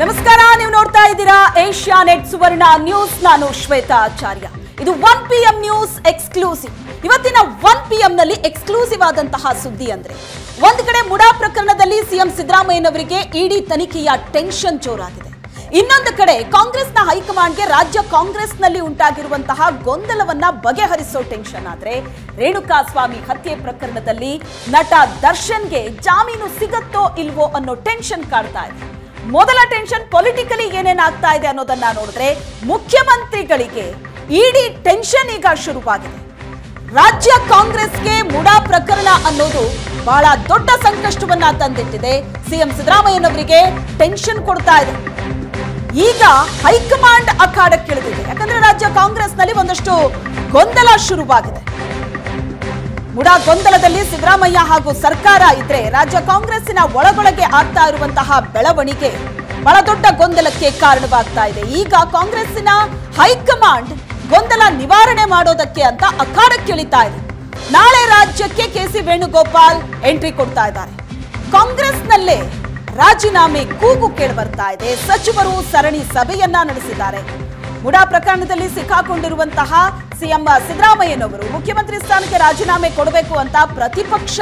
ನಮಸ್ಕಾರ, ನೀವು ನೋಡ್ತಾ ಇದ್ದೀರಾ ಏಷ್ಯಾನೆಟ್ ಸುವರ್ಣ ನ್ಯೂಸ್. ನಾನು ಶ್ವೇತಾ ಆಚಾರ್ಯ. ಇದು 1 PM ನ್ಯೂಸ್ ಎಕ್ಸ್ಕ್ಲೂಸಿವ್. ಇವತ್ತಿನ 1 PM ನಲ್ಲಿ ಎಕ್ಸ್ಕ್ಲೂಸಿವ್ ಆದಂತಹ ಸುದ್ದಿ ಅಂದ್ರೆ, ಒಂದು ಕಡೆ ಮುಡಾ ಪ್ರಕರಣದಲ್ಲಿ ಸಿಎಂ ಸಿದ್ದರಾಮಯ್ಯನವರಿಗೆ ಇಡಿ ತನಿಖೆಯ ಟೆನ್ಷನ್ ಜೋರಾಗಿದೆ. ಇನ್ನೊಂದು ಕಡೆ ಕಾಂಗ್ರೆಸ್ನ ಹೈಕಮಾಂಡ್ಗೆ ರಾಜ್ಯ ಕಾಂಗ್ರೆಸ್ನಲ್ಲಿ ಉಂಟಾಗಿರುವಂತಹ ಗೊಂದಲವನ್ನ ಬಗೆಹರಿಸೋ ಟೆನ್ಷನ್. ಆದ್ರೆ ರೇಣುಕಾ ಸ್ವಾಮಿ ಹತ್ಯೆ ಪ್ರಕರಣದಲ್ಲಿ ನಟ ದರ್ಶನ್ಗೆ ಜಾಮೀನು ಸಿಗುತ್ತೋ ಇಲ್ವೋ ಅನ್ನೋ ಟೆನ್ಷನ್ ಕಾಡ್ತಾ ಇದೆ. ಮೊದಲ ಟೆನ್ಷನ್ ಪೊಲಿಟಿಕಲಿ ಏನೇನಾಗ್ತಾ ಇದೆ ಅನ್ನೋದನ್ನ ನೋಡಿದ್ರೆ, ಮುಖ್ಯಮಂತ್ರಿಗಳಿಗೆ ಇಡಿ ಟೆನ್ಷನ್ ಈಗ ಶುರುವಾಗಿದೆ. ರಾಜ್ಯ ಕಾಂಗ್ರೆಸ್ಗೆ ಮುಡಾ ಪ್ರಕರಣ ಅನ್ನೋದು ಬಹಳ ದೊಡ್ಡ ಸಂಕಷ್ಟವನ್ನ ತಂದಿಟ್ಟಿದೆ. ಸಿಎಂ ಸಿದ್ದರಾಮಯ್ಯನವರಿಗೆ ಟೆನ್ಷನ್ ಕೊಡ್ತಾ ಇದೆ. ಈಗ ಹೈಕಮಾಂಡ್ ಅಖಾಡಕ್ಕೆ ಇಳಿದಿದೆ. ಯಾಕಂದ್ರೆ ರಾಜ್ಯ ಕಾಂಗ್ರೆಸ್ನಲ್ಲಿ ಒಂದಷ್ಟು ಗೊಂದಲ ಶುರುವಾಗಿದೆ. ಮುಡಾ ಗೊಂದಲದಲ್ಲಿ ಸಿದ್ದರಾಮಯ್ಯ ಹಾಗೂ ಸರ್ಕಾರ ಇದ್ರೆ ರಾಜ್ಯ ಕಾಂಗ್ರೆಸ್ಸಿನ ಒಳಗೊಳಗೆ ಆಗ್ತಾ ಇರುವಂತಹ ಬೆಳವಣಿಗೆ ಬಹಳ ದೊಡ್ಡ ಗೊಂದಲಕ್ಕೆ ಕಾರಣವಾಗ್ತಾ ಇದೆ. ಈಗ ಕಾಂಗ್ರೆಸ್ಸಿನ ಹೈಕಮಾಂಡ್ ಗೊಂದಲ ನಿವಾರಣೆ ಮಾಡೋದಕ್ಕೆ ಅಂತ ಅಖಾಡಕ್ಕೆ ಇಳಿತಾ ಇದೆ. ನಾಳೆ ರಾಜ್ಯಕ್ಕೆ ಕೆ.ಸಿ. ವೇಣುಗೋಪಾಲ್ ಎಂಟ್ರಿ ಕೊಡ್ತಾ ಇದ್ದಾರೆ. ಕಾಂಗ್ರೆಸ್ನಲ್ಲೇ ರಾಜೀನಾಮೆ ಕೂಗು ಕೇಳಿಬರ್ತಾ ಇದೆ. ಸಚಿವರು ಸರಣಿ ಸಭೆಯನ್ನ ನಡೆಸಿದ್ದಾರೆ. ಮುಡಾ ಪ್ರಕರಣದಲ್ಲಿ ಸಿಕ್ಕಾಕೊಂಡಿರುವಂತಹ ಸಿಎಂ ಸಿದ್ದರಾಮಯ್ಯನವರು ಮುಖ್ಯಮಂತ್ರಿ ಸ್ಥಾನಕ್ಕೆ ರಾಜೀನಾಮೆ ಕೊಡಬೇಕು ಅಂತ ಪ್ರತಿಪಕ್ಷ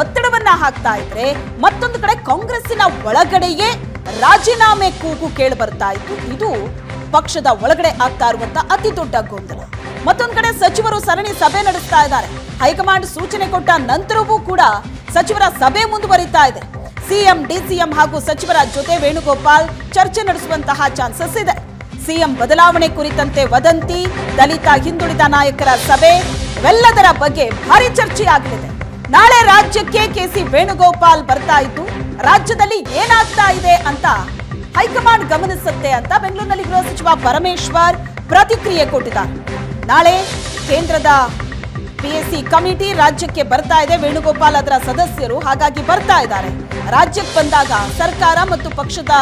ಒತ್ತಡವನ್ನ ಹಾಕ್ತಾ ಇದ್ರೆ, ಮತ್ತೊಂದು ಕಡೆ ಕಾಂಗ್ರೆಸ್ಸಿನ ಒಳಗಡೆಯೇ ರಾಜೀನಾಮೆ ಕೂಗು ಕೇಳಿ ಬರ್ತಾ ಇತ್ತು. ಇದು ಪಕ್ಷದ ಒಳಗಡೆ ಆಗ್ತಾ ಇರುವಂತಹ ಅತಿ ದೊಡ್ಡ ಗೊಂದಲ. ಮತ್ತೊಂದು ಕಡೆ ಸಚಿವರು ಸರಣಿ ಸಭೆ ನಡೆಸ್ತಾ ಇದ್ದಾರೆ. ಹೈಕಮಾಂಡ್ ಸೂಚನೆ ಕೊಟ್ಟ ನಂತರವೂ ಕೂಡ ಸಚಿವರ ಸಭೆ ಮುಂದುವರಿತಾ ಇದೆ. ಸಿಎಂ, ಡಿಸಿಎಂ ಹಾಗೂ ಸಚಿವರ ಜೊತೆ ವೇಣುಗೋಪಾಲ್ ಚರ್ಚೆ ನಡೆಸುವಂತಹ ಚಾನ್ಸಸ್ ಇದೆ. ಸಿಎಂ ಬದಲಾವಣೆ ಕುರಿತಂತೆ ವದಂತಿ, ದಲಿತ ಹಿಂದುಳಿದ ನಾಯಕರ ಸಭೆ, ಇವೆಲ್ಲದರ ಬಗ್ಗೆ ಭಾರಿ ಚರ್ಚೆಯಾಗಲಿದೆ. ನಾಳೆ ರಾಜ್ಯಕ್ಕೆ ಕೆ.ಸಿ. ವೇಣುಗೋಪಾಲ್ ಬರ್ತಾ ಇದ್ದು ರಾಜ್ಯದಲ್ಲಿ ಏನಾಗ್ತಾ ಇದೆ ಅಂತ ಹೈಕಮಾಂಡ್ ಗಮನಿಸುತ್ತೆ ಅಂತ ಬೆಂಗಳೂರಿನಲ್ಲಿ ಗೃಹ ಸಚಿವ ಪರಮೇಶ್ವರ್ ಪ್ರತಿಕ್ರಿಯೆ ಕೊಟ್ಟಿದ್ದಾರೆ. ನಾಳೆ ಕೇಂದ್ರದ ಪಿಎಸ್ಸಿ ಕಮಿಟಿ ರಾಜ್ಯಕ್ಕೆ ಬರ್ತಾ ಇದೆ. ವೇಣುಗೋಪಾಲ್ ಅದರ ಸದಸ್ಯರು, ಹಾಗಾಗಿ ಬರ್ತಾ ಇದ್ದಾರೆ. ರಾಜ್ಯಕ್ಕೆ ಬಂದಾಗ ಸರ್ಕಾರ ಮತ್ತು ಪಕ್ಷದ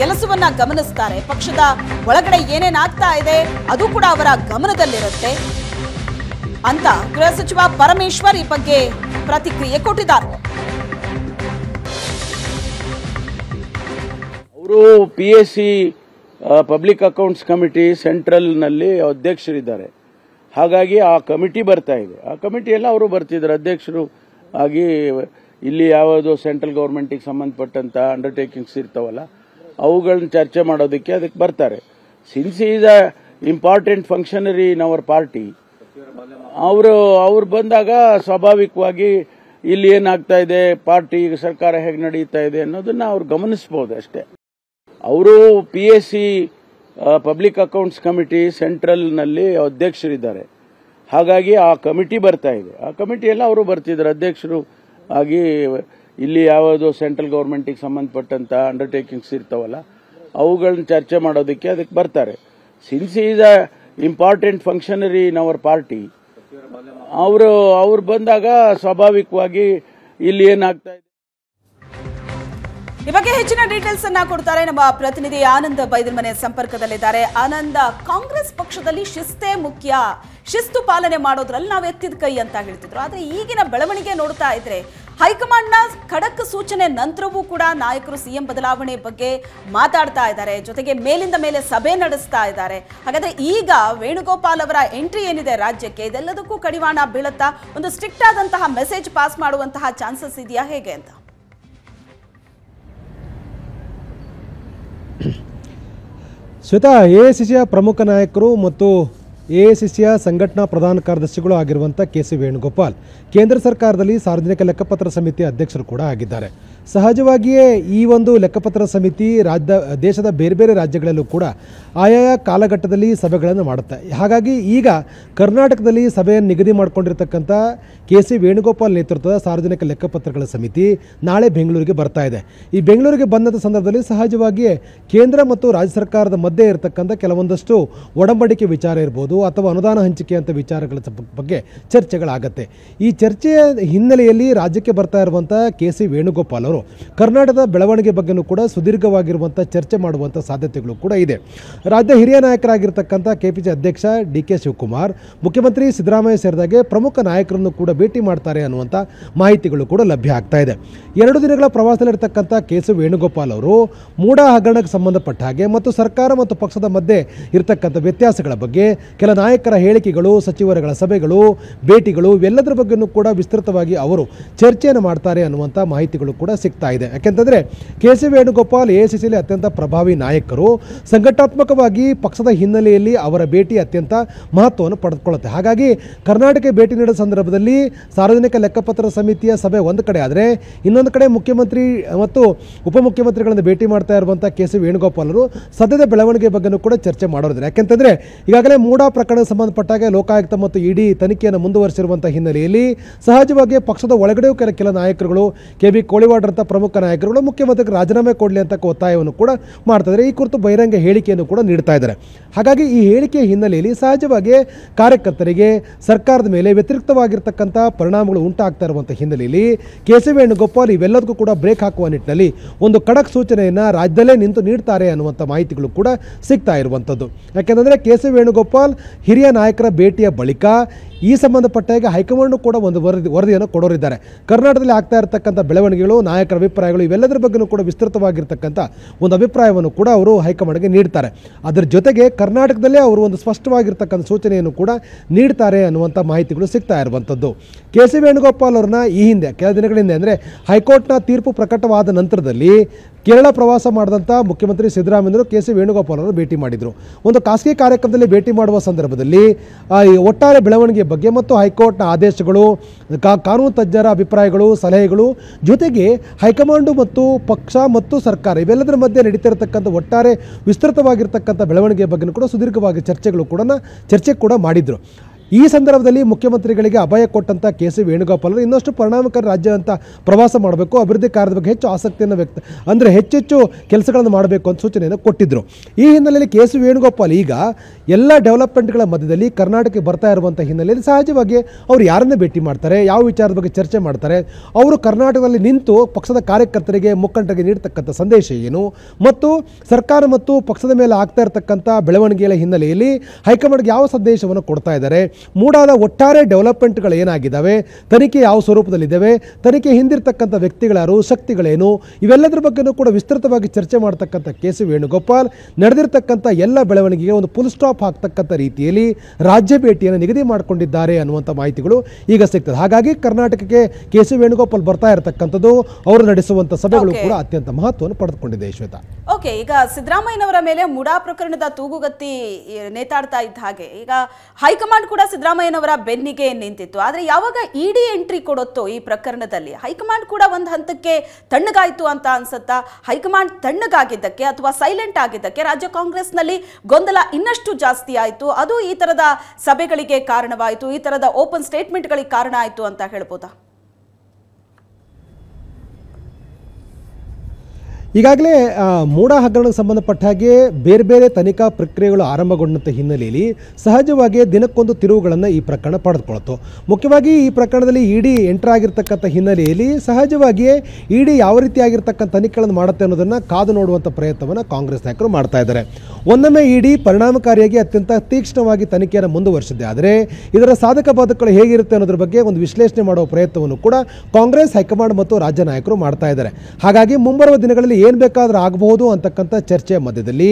ಕೆಲಸವನ್ನ ಗಮನಿಸ್ತಾರೆ. ಪಕ್ಷದ ಒಳಗಡೆ ಏನೇನಾಗ್ತಾ ಇದೆ ಅದು ಕೂಡ ಅವರ ಗಮನದಲ್ಲಿರುತ್ತೆ ಅಂತ ಗೃಹ ಸಚಿವ ಪರಮೇಶ್ವರ್ ಈ ಬಗ್ಗೆ ಪ್ರತಿಕ್ರಿಯೆ ಕೊಟ್ಟಿದ್ದಾರೆ. ಅವರು PSC public accounts committee central ನಲ್ಲಿ ಅಧ್ಯಕ್ಷರಿದ್ದಾರೆ. ಹಾಗಾಗಿ ಆ ಕಮಿಟಿ ಬರ್ತಾ ಇದೆ. ಆ ಕಮಿಟಿಯೆಲ್ಲ ಅವರು ಬರ್ತಿದ್ದಾರೆ. ಅಧ್ಯಕ್ಷರು ಆಗಿ ಇಲ್ಲಿ ಯಾವುದು ಸೆಂಟ್ರಲ್ ಗೌರ್ಮೆಂಟಿಗೆ ಸಂಬಂಧಪಟ್ಟಂತ ಅಂಡರ್ಟೇಕಿಂಗ್ಸ್ ಇರ್ತಾವಲ್ಲ, ಅವುಗಳನ್ನ ಚರ್ಚೆ ಮಾಡೋದಕ್ಕೆ ಅದಕ್ಕೆ ಬರ್ತಾರೆ. Since is a important functionary in our party, ಅವರು ಬಂದಾಗ ಸ್ವಾಭಾವಿಕವಾಗಿ ಇಲ್ಲಿ ಏನಾಗ್ತಾ ಇದೆ, ಪಾರ್ಟಿ ಸರ್ಕಾರ ಹೇಗೆ ನಡೀತಾ ಇದೆ ಅನ್ನೋದನ್ನ ಅವ್ರು ಗಮನಿಸಬಹುದು ಅಷ್ಟೇ. ಅವರು PSC public accounts committee central ನಲ್ಲಿ ಅಧ್ಯಕ್ಷರಿದ್ದಾರೆ. ಹಾಗಾಗಿ ಆ ಕಮಿಟಿ ಬರ್ತಾ ಇದೆ. ಆ ಕಮಿಟಿಯೆಲ್ಲ ಅವರು ಬರ್ತಿದ್ದಾರೆ. ಅಧ್ಯಕ್ಷರು ಆಗಿ ಇಲ್ಲಿ ಯಾವುದು ಸೆಂಟ್ರಲ್ ಗೌರ್ಮೆಂಟಿಗೆ ಸಂಬಂಧಪಟ್ಟಂತ ಅಂಡರ್ಟೇಕಿಂಗ್ಸ್ ಇರ್ತಾವಲ್ಲ, ಅವುಗಳನ್ನ ಚರ್ಚೆ ಮಾಡೋದಕ್ಕೆ ಅದಕ್ಕೆ ಬರ್ತಾರೆ. Since is a important functionary in our party, ಅವರು ಬಂದಾಗ ಸ್ವಾಭಾವಿಕವಾಗಿ ಇಲ್ಲಿ ಏನಾಗ್ತಾ ಇದೆ ಈ ಬಗ್ಗೆ ಹೆಚ್ಚಿನ ಡೀಟೇಲ್ಸ್ ಅನ್ನ ಕೊಡ್ತಾರೆ ನಮ್ಮ ಪ್ರತಿನಿಧಿ ಆನಂದ್ ಬೈದಲ್ ಮನೆ ಸಂಪರ್ಕದಲ್ಲಿದ್ದಾರೆ. ಆನಂದ್, ಕಾಂಗ್ರೆಸ್ ಪಕ್ಷದಲ್ಲಿ ಶಿಸ್ತೇ ಮುಖ್ಯ, ಶಿಸ್ತು ಪಾಲನೆ ಮಾಡೋದ್ರಲ್ಲಿ ನಾವು ಎತ್ತಿದ ಕೈ ಅಂತ ಹೇಳ್ತಿದ್ರು. ಆದ್ರೆ ಈಗಿನ ಬೆಳವಣಿಗೆ ನೋಡ್ತಾ ಇದ್ರೆ ಹೈಕಮಾಂಡ್ನ ಖಡಕ್ ಸೂಚನೆ ನಂತರವೂ ಕೂಡ ನಾಯಕರು ಸಿಎಂ ಬದಲಾವಣೆ ಬಗ್ಗೆ ಮಾತಾಡ್ತಾ ಇದ್ದಾರೆ. ಜೊತೆಗೆ ಮೇಲಿಂದ ಮೇಲೆ ಸಭೆ ನಡೆಸ್ತಾ ಇದ್ದಾರೆ. ಹಾಗಾದ್ರೆ ಈಗ ವೇಣುಗೋಪಾಲ್ ಅವರ ಎಂಟ್ರಿ ಏನಿದೆ ರಾಜ್ಯಕ್ಕೆ, ಇದೆಲ್ಲದಕ್ಕೂ ಕಡಿವಾಣ ಬೀಳುತ್ತಾ ಒಂದು ಸ್ಟ್ರಿಕ್ಟ್ ಆದಂತಹ ಮೆಸೇಜ್ ಪಾಸ್ ಮಾಡುವಂತಹ ಚಾನ್ಸಸ್ ಇದೆಯಾ, ಹೇಗೆ ಅಂತ? ಶ್ವೇತಾ, ಎಐಸಿಸಿಯ ಪ್ರಮುಖ ನಾಯಕರು ಮತ್ತು ಎಐಸಿಸಿಯ ಸಂಘಟನಾ ಪ್ರಧಾನ ಕಾರ್ಯದರ್ಶಿಗಳು ಆಗಿರುವಂಥ ಕೆ.ಸಿ. ವೇಣುಗೋಪಾಲ್ ಕೇಂದ್ರ ಸರ್ಕಾರದಲ್ಲಿ ಸಾರ್ವಜನಿಕ ಲೆಕ್ಕಪತ್ರ ಸಮಿತಿ ಅಧ್ಯಕ್ಷರು ಕೂಡ ಆಗಿದ್ದಾರೆ. ಸಹಜವಾಗಿಯೇ ಈ ಒಂದು ಲೆಕ್ಕಪತ್ರ ಸಮಿತಿ ದೇಶದ ಬೇರೆ ಬೇರೆ ರಾಜ್ಯಗಳಲ್ಲೂ ಕೂಡ ಆಯಾಯ ಕಾಲಘಟ್ಟದಲ್ಲಿ ಸಭೆಗಳನ್ನು ಮಾಡುತ್ತೆ. ಹಾಗಾಗಿ ಈಗ ಕರ್ನಾಟಕದಲ್ಲಿ ಸಭೆಯನ್ನು ನಿಗದಿ ಮಾಡಿಕೊಂಡಿರ್ತಕ್ಕಂಥ ಕೆ.ಸಿ. ವೇಣುಗೋಪಾಲ್ ನೇತೃತ್ವದ ಸಾರ್ವಜನಿಕ ಲೆಕ್ಕಪತ್ರಗಳ ಸಮಿತಿ ನಾಳೆ ಬೆಂಗಳೂರಿಗೆ ಬರ್ತಾ ಇದೆ. ಈ ಬೆಂಗಳೂರಿಗೆ ಬಂದಂಥ ಸಂದರ್ಭದಲ್ಲಿ ಸಹಜವಾಗಿಯೇ ಕೇಂದ್ರ ಮತ್ತು ರಾಜ್ಯ ಸರ್ಕಾರದ ಮಧ್ಯೆ ಇರತಕ್ಕಂಥ ಕೆಲವೊಂದಷ್ಟು ಒಡಂಬಡಿಕೆ ವಿಚಾರ ಇರ್ಬೋದು ಅಥವಾ ಅನುದಾನ ಹಂಚಿಕೆಯಂಥ ವಿಚಾರಗಳ ಬಗ್ಗೆ ಚರ್ಚೆಗಳಾಗತ್ತೆ. ಈ ಚರ್ಚೆಯ ಹಿನ್ನೆಲೆಯಲ್ಲಿ ರಾಜ್ಯಕ್ಕೆ ಬರ್ತಾ ಇರುವಂಥ ಕೆ.ಸಿ. ವೇಣುಗೋಪಾಲ್ ಅವರು ಅವರು ಕರ್ನಾಟಕದ ಬೆಳವಣಿಗೆ ಬಗ್ಗೆನೂ ಕೂಡ ಸುದೀರ್ಘವಾಗಿರುವಂತ ಚರ್ಚೆ ಮಾಡುವಂತ ಸಾಧ್ಯತೆಗಳು ಕೂಡ ಇದೆ. ರಾಜ್ಯ ಹಿರಿಯ ನಾಯಕರಾಗಿರತಕ್ಕಂತ ಕೆಪಿಸಿ ಅಧ್ಯಕ್ಷ ಡಿ.ಕೆ. ಶಿವಕುಮಾರ್ ಮುಖ್ಯಮಂತ್ರಿ ಸಿದ್ದರಾಮಯ್ಯ ಸೇರಿದಾಗೆ ಪ್ರಮುಖ ನಾಯಕರನ್ನು ಕೂಡ ಭೇಟಿ ಮಾಡುತ್ತಾರೆ ಅನ್ನುವಂತ ಮಾಹಿತಿಗಳು ಕೂಡ ಲಭ್ಯ ಆಗ್ತಾ ಇದೆ. ಎರಡು ದಿನಗಳ ಪ್ರವಾಸದಲ್ಲಿ ಇರತಕ್ಕಂತ ಕೆ.ಸಿ. ವೇಣುಗೋಪಾಲ್ ಅವರು ಮೂಡಾ ಹಗರಣಕ್ಕೆ ಸಂಬಂಧಪಟ್ಟ ಹಾಗೆ ಮತ್ತು ಸರ್ಕಾರ ಮತ್ತು ಪಕ್ಷದ ಮಧ್ಯೆ ಇರತಕ್ಕಂತ ವ್ಯತ್ಯಾಸಗಳ ಬಗ್ಗೆ ಕೆಲ ನಾಯಕರ ಹೇಳಿಕೆಗಳು, ಸಚಿವರುಗಳ ಸಭೆಗಳು, ಭೇಟಿಗಳು ಎಲ್ಲದರ ಬಗ್ಗೆನೂ ಕೂಡ ವಿಸ್ತೃತವಾಗಿ ಅವರು ಚರ್ಚೆಯನ್ನು ಮಾಡ್ತಾರೆ ಅನ್ನುವಂತ ಮಾಹಿತಿಗಳು ಕೂಡ ಸಿಗ್ತಾ ಇದೆ. ಯಾಕೆಂತಂದ್ರೆ ಕೆ.ಸಿ. ವೇಣುಗೋಪಾಲ್ ಎಐಸಿಸಿಯಲ್ಲಿ ಅತ್ಯಂತ ಪ್ರಭಾವಿ ನಾಯಕರು, ಸಂಘಟನಾತ್ಮಕವಾಗಿ ಪಕ್ಷದ ಹಿನ್ನೆಲೆಯಲ್ಲಿ ಅವರ ಭೇಟಿ ಅತ್ಯಂತ ಮಹತ್ವವನ್ನು ಪಡೆದುಕೊಳ್ಳುತ್ತೆ. ಹಾಗಾಗಿ ಕರ್ನಾಟಕಕ್ಕೆ ಭೇಟಿ ನೀಡೋ ಸಂದರ್ಭದಲ್ಲಿ ಸಾರ್ವಜನಿಕ ಲೆಕ್ಕಪತ್ರ ಸಮಿತಿಯ ಸಭೆ ಒಂದು ಕಡೆ ಆದರೆ ಇನ್ನೊಂದು ಕಡೆ ಮುಖ್ಯಮಂತ್ರಿ ಮತ್ತು ಉಪಮುಖ್ಯಮಂತ್ರಿಗಳನ್ನು ಭೇಟಿ ಮಾಡ್ತಾ ಇರುವಂಥ ಕೆ.ಸಿ. ವೇಣುಗೋಪಾಲ್ ಅವರು ಸದ್ಯದ ಬೆಳವಣಿಗೆ ಬಗ್ಗೆನೂ ಕೂಡ ಚರ್ಚೆ ಮಾಡೋದಿಲ್ಲ. ಯಾಕೆಂತಂದರೆ ಈಗಾಗಲೇ ಮೂಡಾ ಪ್ರಕರಣಕ್ಕೆ ಸಂಬಂಧಪಟ್ಟಾಗ ಲೋಕಾಯುಕ್ತ ಮತ್ತು ಇಡಿ ತನಿಖೆಯನ್ನು ಮುಂದುವರಿಸಿರುವಂಥ ಹಿನ್ನೆಲೆಯಲ್ಲಿ ಸಹಜವಾಗಿ ಪಕ್ಷದ ಒಳಗಡೆಯೂ ಕೆಲ ನಾಯಕರುಗಳು, ಕೆ.ಬಿ. ಕೋಳಿವಾಡರಂಥ ಪ್ರಮುಖ ನಾಯಕರುಗಳು ಮುಖ್ಯಮಂತ್ರಿಗೆ ರಾಜೀನಾಮೆ ಕೊಡಲಿ ಅಂತ ಒತ್ತಾಯವನ್ನು ಕೂಡ ಮಾಡ್ತಾ ಇದ್ದಾರೆ. ಈ ಕುರಿತು ಬಹಿರಂಗ ಹೇಳಿಕೆಯನ್ನು ಕೂಡ ನೀಡ್ತಾ ಇದ್ದಾರೆ. ಹಾಗಾಗಿ ಈ ಹೇಳಿಕೆಯ ಹಿನ್ನೆಲೆಯಲ್ಲಿ ಸಹಜವಾಗಿ ಕಾರ್ಯಕರ್ತರಿಗೆ ಸರ್ಕಾರದ ಮೇಲೆ ವ್ಯತಿರಿಕ್ತವಾಗಿರ್ತಕ್ಕಂಥ ಪರಿಣಾಮಗಳು ಉಂಟಾಗ್ತಾ ಇರುವಂಥ ಹಿನ್ನೆಲೆಯಲ್ಲಿ ಕೆ.ಸಿ. ವೇಣುಗೋಪಾಲ್ ಇವೆಲ್ಲದಕ್ಕೂ ಕೂಡ ಬ್ರೇಕ್ ಹಾಕುವ ನಿಟ್ಟಿನಲ್ಲಿ ಒಂದು ಖಡಕ್ ಸೂಚನೆಯನ್ನು ರಾಜ್ಯದಲ್ಲೇ ನಿಂತು ನೀಡ್ತಾರೆ ಅನ್ನುವಂಥ ಮಾಹಿತಿಗಳು ಕೂಡ ಸಿಗ್ತಾ ಇರುವಂಥದ್ದು. ಯಾಕೆಂದರೆ ಕೆ.ಸಿ. ವೇಣುಗೋಪಾಲ್ ಹಿರಿಯ ನಾಯಕರ ಭೇಟಿಯ ಬಳಿಕ ಈ ಸಂಬಂಧಪಟ್ಟಾಗ ಹೈಕಮಾಂಡ್ ಕೂಡ ಒಂದು ವರದಿಯನ್ನು ಕೊಡೋರಿದ್ದಾರೆ. ಕರ್ನಾಟಕದಲ್ಲಿ ಆಗ್ತಾ ಇರತಕ್ಕಂಥ ಬೆಳವಣಿಗೆಗಳು, ನಾಯಕರ ಅಭಿಪ್ರಾಯಗಳು ಇವೆಲ್ಲದರ ಬಗ್ಗೆಯೂ ಕೂಡ ವಿಸ್ತೃತವಾಗಿರ್ತಕ್ಕಂಥ ಒಂದು ಅಭಿಪ್ರಾಯವನ್ನು ಕೂಡ ಅವರು ಹೈಕಮಾಂಡ್ಗೆ ನೀಡ್ತಾರೆ. ಅದರ ಜೊತೆಗೆ ಕರ್ನಾಟಕದಲ್ಲೇ ಅವರು ಒಂದು ಸ್ಪಷ್ಟವಾಗಿರ್ತಕ್ಕಂಥ ಸೂಚನೆಯನ್ನು ಕೂಡ ನೀಡ್ತಾರೆ ಅನ್ನುವಂಥ ಮಾಹಿತಿಗಳು ಸಿಗ್ತಾ ಇರುವಂಥದ್ದು. ಕೆ.ಸಿ. ವೇಣುಗೋಪಾಲ್ ಅವ್ರನ್ನ ಈ ಹಿಂದೆ ಕೆಲ ದಿನಗಳಿಂದ ಅಂದರೆ ಹೈಕೋರ್ಟ್ನ ತೀರ್ಪು ಪ್ರಕಟವಾದ ನಂತರದಲ್ಲಿ ಕೇರಳ ಪ್ರವಾಸ ಮಾಡಿದಂಥ ಮುಖ್ಯಮಂತ್ರಿ ಸಿದ್ದರಾಮಯ್ಯರು ಕೆ.ಸಿ. ವೇಣುಗೋಪಾಲ್ ಅವರನ್ನು ಭೇಟಿ ಮಾಡಿದರು. ಒಂದು ಖಾಸಗಿ ಕಾರ್ಯಕ್ರಮದಲ್ಲಿ ಭೇಟಿ ಮಾಡುವ ಸಂದರ್ಭದಲ್ಲಿ ಒಟ್ಟಾರೆ ಬೆಳವಣಿಗೆ ಬಗ್ಗೆ ಮತ್ತು ಹೈಕೋರ್ಟ್ನ ಆದೇಶಗಳು, ಕಾನೂನು ತಜ್ಞರ ಅಭಿಪ್ರಾಯಗಳು, ಸಲಹೆಗಳು ಜೊತೆಗೆ ಹೈಕಮಾಂಡು ಮತ್ತು ಪಕ್ಷ ಮತ್ತು ಸರ್ಕಾರ ಇವೆಲ್ಲದರ ಮಧ್ಯೆ ನಡೀತಿರತಕ್ಕಂಥ ಒಟ್ಟಾರೆ ವಿಸ್ತೃತವಾಗಿರ್ತಕ್ಕಂಥ ಬೆಳವಣಿಗೆ ಬಗ್ಗೆ ಕೂಡ ಸುದೀರ್ಘವಾಗಿ ಚರ್ಚೆ ಕೂಡ ಮಾಡಿದರು. ಈ ಸಂದರ್ಭದಲ್ಲಿ ಮುಖ್ಯಮಂತ್ರಿಗಳಿಗೆ ಅಭಯ ಕೊಟ್ಟಂಥ ಕೆ.ಸಿ. ವೇಣುಗೋಪಾಲ್ ಅವರು ಇನ್ನಷ್ಟು ಪರಿಣಾಮಕಾರಿ ರಾಜ್ಯ ಅಂತ ಪ್ರವಾಸ ಮಾಡಬೇಕು, ಅಭಿವೃದ್ಧಿ ಕಾರ್ಯದ ಬಗ್ಗೆ ಹೆಚ್ಚು ಆಸಕ್ತಿಯನ್ನು ಅಂದರೆ ಹೆಚ್ಚೆಚ್ಚು ಕೆಲಸಗಳನ್ನು ಮಾಡಬೇಕು ಅಂತ ಸೂಚನೆಯನ್ನು ಕೊಟ್ಟಿದ್ದರು. ಈ ಹಿನ್ನೆಲೆಯಲ್ಲಿ ಕೆ.ಸಿ. ವೇಣುಗೋಪಾಲ್ ಈಗ ಎಲ್ಲ ಡೆವಲಪ್ಮೆಂಟ್ಗಳ ಮಧ್ಯದಲ್ಲಿ ಕರ್ನಾಟಕಕ್ಕೆ ಬರ್ತಾ ಇರುವಂಥ ಹಿನ್ನೆಲೆಯಲ್ಲಿ ಸಹಜವಾಗಿ ಅವರು ಯಾರನ್ನೇ ಭೇಟಿ ಮಾಡ್ತಾರೆ, ಯಾವ ವಿಚಾರದ ಬಗ್ಗೆ ಚರ್ಚೆ ಮಾಡ್ತಾರೆ, ಅವರು ಕರ್ನಾಟಕದಲ್ಲಿ ನಿಂತು ಪಕ್ಷದ ಕಾರ್ಯಕರ್ತರಿಗೆ, ಮುಖಂಡರಿಗೆ ನೀಡ್ತಕ್ಕಂಥ ಸಂದೇಶ ಏನು ಮತ್ತು ಸರ್ಕಾರ ಮತ್ತು ಪಕ್ಷದ ಮೇಲೆ ಆಗ್ತಾ ಇರತಕ್ಕಂಥ ಬೆಳವಣಿಗೆಗಳ ಹಿನ್ನೆಲೆಯಲ್ಲಿ ಹೈಕಮಾಂಡ್ಗೆ ಯಾವ ಸಂದೇಶವನ್ನು ಕೊಡ್ತಾ ಇದ್ದಾರೆ, ಮೂಡಾದ ಒಟ್ಟಾರೆ ಡೆವಲಪ್ಮೆಂಟ್ಗಳು ಏನಾಗಿದ್ದಾವೆ, ತನಿಖೆ ಯಾವ ಸ್ವರೂಪದಲ್ಲಿದ್ದಾವೆ, ತನಿಖೆ ಹಿಂದಿರ್ತಕ್ಕಂಥ ವ್ಯಕ್ತಿಗಳ್ಯಾರು, ಶಕ್ತಿಗಳೇನು ಇವೆಲ್ಲದರ ಬಗ್ಗೆಯೂ ಕೂಡ ವಿಸ್ತೃತವಾಗಿ ಚರ್ಚೆ ಮಾಡ್ತಕ್ಕಂಥ ಕೆ.ಸಿ. ವೇಣುಗೋಪಾಲ್ ನಡೆದಿರ್ತಕ್ಕಂಥ ಎಲ್ಲ ಬೆಳವಣಿಗೆಗೆ ಒಂದು ಫುಲ್ ಸ್ಟಾಪ್ ಹಾಕ್ತಕ್ಕಂಥ ರೀತಿಯಲ್ಲಿ ರಾಜ್ಯ ಭೇಟಿಯನ್ನು ನಿಗದಿ ಮಾಡಿಕೊಂಡಿದ್ದಾರೆ ಅನ್ನುವಂಥ ಮಾಹಿತಿಗಳು ಈಗ ಸಿಗ್ತದೆ. ಹಾಗಾಗಿ ಕರ್ನಾಟಕಕ್ಕೆ ಕೆ.ಸಿ. ವೇಣುಗೋಪಾಲ್ ಬರ್ತಾ ಇರತಕ್ಕಂಥದ್ದು ಅವರು ನಡೆಸುವಂಥ ಸಭೆಗಳು ಕೂಡ ಅತ್ಯಂತ ಮಹತ್ವವನ್ನು ಪಡೆದುಕೊಂಡಿದೆ. ಶ್ವೇತಾ, ಓಕೆ, ಈಗ ಸಿದ್ದರಾಮಯ್ಯನವರ ಮೇಲೆ ಮುಡಾ ಪ್ರಕರಣದ ತೂಗುಗತ್ತಿ ನೇತಾಡ್ತಾ ಇದ್ದ ಹಾಗೆ ಈಗ ಹೈಕಮಾಂಡ್ ಕೂಡ ಸಿದ್ದರಾಮಯ್ಯನವರ ಬೆನ್ನಿಗೆ ನಿಂತಿತ್ತು. ಆದರೆ ಯಾವಾಗ ಇಡಿ ಎಂಟ್ರಿ ಕೊಡುತ್ತೋ ಈ ಪ್ರಕರಣದಲ್ಲಿ ಹೈಕಮಾಂಡ್ ಕೂಡ ಒಂದು ಹಂತಕ್ಕೆ ತಣ್ಣಗಾಯಿತು ಅಂತ ಅನ್ಸುತ್ತಾ? ಹೈಕಮಾಂಡ್ ತಣ್ಣಗಾಗಿದ್ದಕ್ಕೆ ಅಥವಾ ಸೈಲೆಂಟ್ ಆಗಿದ್ದಕ್ಕೆ ರಾಜ್ಯ ಕಾಂಗ್ರೆಸ್ನಲ್ಲಿ ಗೊಂದಲ ಇನ್ನಷ್ಟು ಜಾಸ್ತಿ ಆಯಿತು, ಅದು ಈ ಥರದ ಸಭೆಗಳಿಗೆ ಕಾರಣವಾಯಿತು, ಈ ಥರದ ಓಪನ್ ಸ್ಟೇಟ್ಮೆಂಟ್ಗಳಿಗೆ ಕಾರಣ ಆಯಿತು ಅಂತ ಹೇಳ್ಬೋದಾ? ಈಗಾಗಲೇ ಮೂಡಾ ಹಗರಣಕ್ಕೆ ಸಂಬಂಧಪಟ್ಟ ಹಾಗೆ ಬೇರೆ ಬೇರೆ ತನಿಖಾ ಪ್ರಕ್ರಿಯೆಗಳು ಆರಂಭಗೊಂಡಂಥ ಹಿನ್ನೆಲೆಯಲ್ಲಿ ಸಹಜವಾಗಿ ದಿನಕ್ಕೊಂದು ತಿರುವುಗಳನ್ನು ಈ ಪ್ರಕರಣ ಪಡೆದುಕೊಳ್ತು. ಮುಖ್ಯವಾಗಿ ಈ ಪ್ರಕರಣದಲ್ಲಿ ಇಡಿ ಎಂಟರ್ ಆಗಿರ್ತಕ್ಕಂಥ ಹಿನ್ನೆಲೆಯಲ್ಲಿ ಸಹಜವಾಗಿಯೇ ಇಡಿ ಯಾವ ರೀತಿಯಾಗಿರ್ತಕ್ಕಂಥ ತನಿಖೆಗಳನ್ನು ಮಾಡುತ್ತೆ ಅನ್ನೋದನ್ನು ಕಾದು ನೋಡುವಂಥ ಪ್ರಯತ್ನವನ್ನು ಕಾಂಗ್ರೆಸ್ ನಾಯಕರು ಮಾಡ್ತಾ ಇದ್ದಾರೆ. ಒಂದೊಮ್ಮೆ ಇಡಿ ಪರಿಣಾಮಕಾರಿಯಾಗಿ ಅತ್ಯಂತ ತೀಕ್ಷ್ಣವಾಗಿ ತನಿಖೆಯನ್ನು ಮುಂದುವರಿಸಿದೆ, ಆದರೆ ಇದರ ಸಾಧಕ ಬಾಧಕಗಳು ಹೇಗಿರುತ್ತೆ ಅನ್ನೋದ್ರ ಬಗ್ಗೆ ಒಂದು ವಿಶ್ಲೇಷಣೆ ಮಾಡುವ ಪ್ರಯತ್ನವನ್ನು ಕೂಡ ಕಾಂಗ್ರೆಸ್, ಹೈಕಮಾಂಡ್ ಮತ್ತು ರಾಜ್ಯ ನಾಯಕರು ಮಾಡ್ತಾ ಇದ್ದಾರೆ. ಹಾಗಾಗಿ ಮುಂಬರುವ ದಿನಗಳಲ್ಲಿ ಏನು ಬೇಕಾದರೂ ಆಗಬಹುದು ಅಂತಕ್ಕಂಥ ಚರ್ಚೆಯ ಮಧ್ಯದಲ್ಲಿ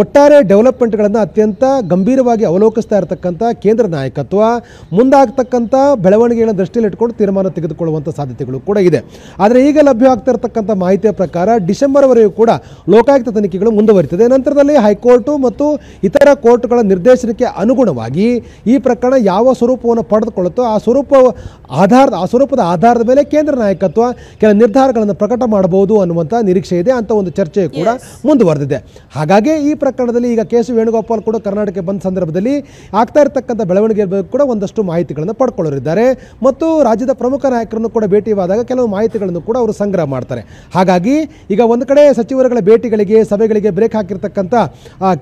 ಒಟ್ಟಾರೆ ಡೆವಲಪ್ಮೆಂಟ್ಗಳನ್ನು ಅತ್ಯಂತ ಗಂಭೀರವಾಗಿ ಅವಲೋಕಿಸ್ತಾ ಇರತಕ್ಕಂಥ ಕೇಂದ್ರ ನಾಯಕತ್ವ ಮುಂದಾಗ್ತಕ್ಕಂಥ ಬೆಳವಣಿಗೆಗಳ ದೃಷ್ಟಿಯಲ್ಲಿಟ್ಟುಕೊಂಡು ತೀರ್ಮಾನ ತೆಗೆದುಕೊಳ್ಳುವಂಥ ಸಾಧ್ಯತೆಗಳು ಕೂಡ ಇದೆ. ಆದರೆ ಈಗ ಲಭ್ಯ ಆಗ್ತಾ ಇರತಕ್ಕಂಥ ಮಾಹಿತಿಯ ಪ್ರಕಾರ ಡಿಸೆಂಬರ್ವರೆಗೂ ಕೂಡ ಲೋಕಾಯುಕ್ತ ತನಿಖೆಗಳು ಮುಂದುವರಿತದೆ. ನಂತರದಲ್ಲಿ ಹೈಕೋರ್ಟು ಮತ್ತು ಇತರ ಕೋರ್ಟ್ಗಳ ನಿರ್ದೇಶನಕ್ಕೆ ಅನುಗುಣವಾಗಿ ಈ ಪ್ರಕರಣ ಯಾವ ಸ್ವರೂಪವನ್ನು ಪಡೆದುಕೊಳ್ಳುತ್ತೋ ಆ ಸ್ವರೂಪದ ಆಧಾರದ ಮೇಲೆ ಕೇಂದ್ರ ನಾಯಕತ್ವ ಕೆಲ ನಿರ್ಧಾರಗಳನ್ನು ಪ್ರಕಟ ಮಾಡಬಹುದು ಅನ್ನುವಂಥ ನಿರೀಕ್ಷೆ ಇದೆ ಅಂತ ಒಂದು ಚರ್ಚೆ ಕೂಡ ಮುಂದುವರೆದಿದೆ. ಹಾಗಾಗಿ ಈ ಪ್ರಕರಣದಲ್ಲಿ ಈಗ ಕೆ.ಸಿ. ವೇಣುಗೋಪಾಲ್ ಕೂಡ ಕರ್ನಾಟಕಕ್ಕೆ ಬಂದ ಸಂದರ್ಭದಲ್ಲಿ ಆಗ್ತಾ ಇರತಕ್ಕಂತ ಬೆಳವಣಿಗೆ ಕೂಡ ಒಂದಷ್ಟು ಮಾಹಿತಿಗಳನ್ನು ಪಡೆದುಕೊಳ್ಳಲಿದ್ದಾರೆ ಮತ್ತು ರಾಜ್ಯದ ಪ್ರಮುಖ ನಾಯಕರನ್ನು ಕೂಡ ಭೇಟಿಯಾದಾಗ ಕೆಲವು ಮಾಹಿತಿಗಳನ್ನು ಕೂಡ ಅವರು ಸಂಗ್ರಹ ಮಾಡ್ತಾರೆ. ಹಾಗಾಗಿ ಈಗ ಒಂದು ಕಡೆ ಸಚಿವರುಗಳ ಭೇಟಿಗಳಿಗೆ ಸಭೆಗಳಿಗೆ ಬ್ರೇಕ್ ಹಾಕಿರತಕ್ಕಂತ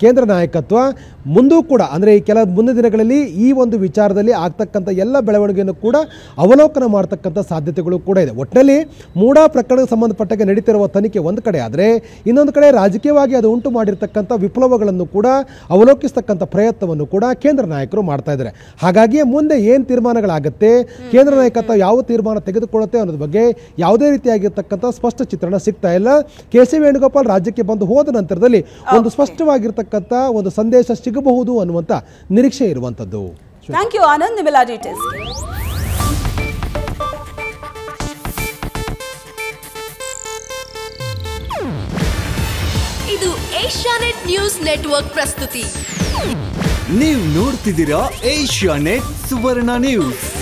ಕೇಂದ್ರ ನಾಯಕತ್ವ ಮುಂದೂ ಕೂಡ ಅಂದರೆ ಈ ಕೆಲ ಮುಂದಿನ ದಿನಗಳಲ್ಲಿ ಈ ಒಂದು ವಿಚಾರದಲ್ಲಿ ಆಗ್ತಕ್ಕಂಥ ಎಲ್ಲ ಬೆಳವಣಿಗೆಯನ್ನು ಕೂಡ ಅವಲೋಕನ ಮಾಡತಕ್ಕಂಥ ಸಾಧ್ಯತೆಗಳು ಕೂಡ ಇದೆ. ಒಟ್ಟಿನಲ್ಲಿ ಮೂಡಾ ಪ್ರಕರಣಕ್ಕೆ ಸಂಬಂಧಪಟ್ಟಾಗ ನಡೀತಿರುವ ತನಿಖೆ ಒಂದು ಕಡೆ, ಆದರೆ ಇನ್ನೊಂದು ಕಡೆ ರಾಜಕೀಯವಾಗಿ ಅದು ಉಂಟು ಮಾಡಿರ್ತಕ್ಕಂಥ ವಿಪ್ಲವಗಳನ್ನು ಕೂಡ ಅವಲೋಕಿಸತಕ್ಕಂಥ ಪ್ರಯತ್ನವನ್ನು ಕೂಡ ಕೇಂದ್ರ ನಾಯಕರು ಮಾಡ್ತಾ ಇದ್ದಾರೆ. ಹಾಗಾಗಿ ಮುಂದೆ ಏನು ತೀರ್ಮಾನಗಳಾಗುತ್ತೆ, ಕೇಂದ್ರ ನಾಯಕತ್ವ ಯಾವ ತೀರ್ಮಾನ ತೆಗೆದುಕೊಳ್ಳುತ್ತೆ ಅನ್ನೋದ್ರ ಬಗ್ಗೆ ಯಾವುದೇ ರೀತಿಯಾಗಿರ್ತಕ್ಕಂಥ ಸ್ಪಷ್ಟ ಚಿತ್ರಣ ಸಿಗ್ತಾ ಇಲ್ಲ. ಕೆ.ಸಿ. ವೇಣುಗೋಪಾಲ್ ರಾಜ್ಯಕ್ಕೆ ಬಂದು ಹೋದ ನಂತರದಲ್ಲಿ ಒಂದು ಸ್ಪಷ್ಟವಾಗಿರ್ತಕ್ಕಂಥ ಒಂದು ಸಂದೇಶ ಸಿಗಬಹುದು ಅನ್ನುವಂಥ ನಿರೀಕ್ಷೆ ಇರುವಂಥದ್ದು. ಥ್ಯಾಂಕ್ ಯು ಆನಂದ್ ನಿವೆಲ್ಲ ಡೀಟೇಲ್ಸ್. ಇದು ಏಷ್ಯಾನೆಟ್ ನ್ಯೂಸ್ ನೆಟ್ವರ್ಕ್ ಪ್ರಸ್ತುತಿ. ನೀವು ನೋಡ್ತಿದ್ದೀರಾ ಏಷ್ಯಾನೆಟ್ ಸುವರ್ಣ ನ್ಯೂಸ್.